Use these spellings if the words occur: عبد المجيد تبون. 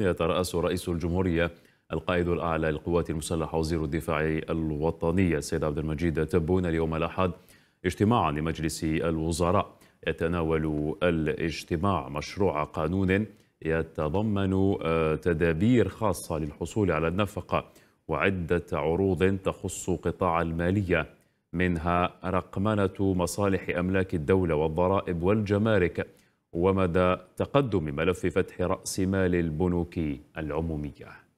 يترأس رئيس الجمهورية القائد الأعلى للقوات المسلحة وزير الدفاع الوطني السيد عبد المجيد تبون اليوم الأحد اجتماعا لمجلس الوزراء. يتناول الاجتماع مشروع قانون يتضمن تدابير خاصة للحصول على النفقة وعدة عروض تخص قطاع المالية، منها رقمنة مصالح أملاك الدولة والضرائب والجمارك ومدى تقدم ملف فتح رأس مال البنوك العمومية.